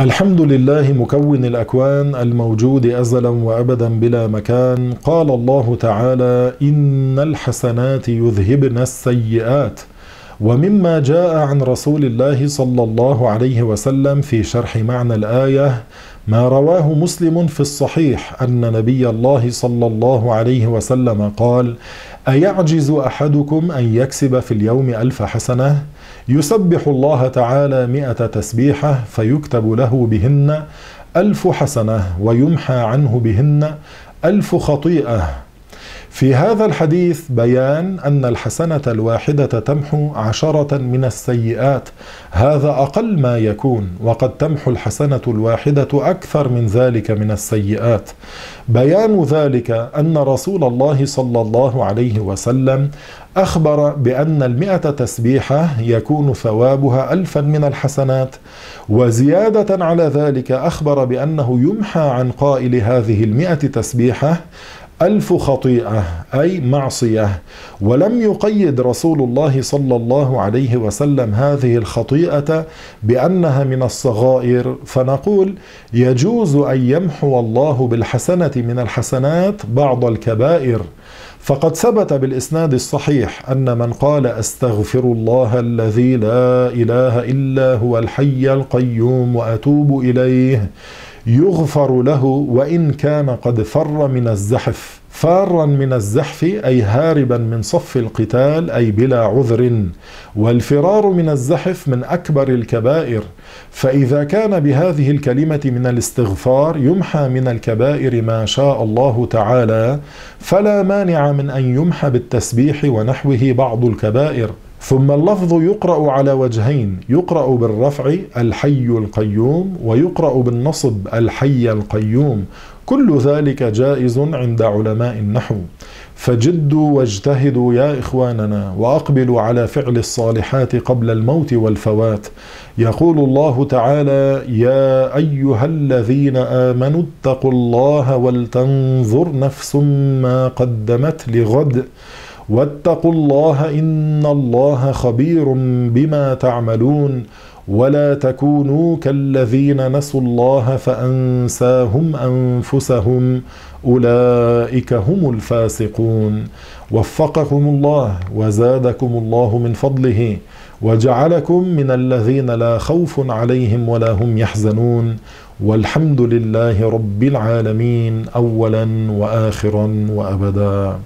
الحمد لله مكون الأكوان الموجود أزلا وأبدا بلا مكان. قال الله تعالى: إن الحسنات يذهبن السيئات. ومما جاء عن رسول الله صلى الله عليه وسلم في شرح معنى الآية ما رواه مسلم في الصحيح أن نبي الله صلى الله عليه وسلم قال: أيعجز أحدكم أن يكسب في اليوم 1000 حسنة؟ يسبح الله تعالى 100 تسبيحة فيكتب له بهن 1000 حسنة ويمحى عنه بهن 1000 خطيئة. في هذا الحديث بيان أن الحسنة الواحدة تمحو 10 من السيئات، هذا أقل ما يكون، وقد تمحو الحسنة الواحدة أكثر من ذلك من السيئات. بيان ذلك أن رسول الله صلى الله عليه وسلم أخبر بأن 100 تسبيحة يكون ثوابها 1000 من الحسنات، وزيادة على ذلك أخبر بأنه يمحى عن قائل هذه 100 تسبيحة 1000 خطيئة أي معصية. ولم يقيد رسول الله صلى الله عليه وسلم هذه الخطيئة بأنها من الصغائر، فنقول يجوز أن يمحو الله بالحسنة من الحسنات بعض الكبائر، فقد ثبت بالإسناد الصحيح أن من قال أستغفر الله الذي لا إله إلا هو الحي القيوم وأتوب إليه يغفر له وإن كان قد فر من الزحف. فارا من الزحف أي هاربا من صف القتال أي بلا عذر، والفرار من الزحف من أكبر الكبائر، فإذا كان بهذه الكلمة من الاستغفار يمحى من الكبائر ما شاء الله تعالى، فلا مانع من أن يمحى بالتسبيح ونحوه بعض الكبائر. ثم اللفظ يقرأ على وجهين، يقرأ بالرفع الحي القيوم، ويقرأ بالنصب الحي القيوم، كل ذلك جائز عند علماء النحو. فجدوا واجتهدوا يا إخواننا وأقبلوا على فعل الصالحات قبل الموت والفوات. يقول الله تعالى: يا أيها الذين آمنوا اتقوا الله ولتنظر نفس ما قدمت لغد واتقوا الله إن الله خبير بما تعملون ولا تكونوا كالذين نسوا الله فأنساهم أنفسهم أولئك هم الفاسقون. وفقكم الله وزادكم الله من فضله وجعلكم من الذين لا خوف عليهم ولا هم يحزنون، والحمد لله رب العالمين أولا وآخرا وأبدا.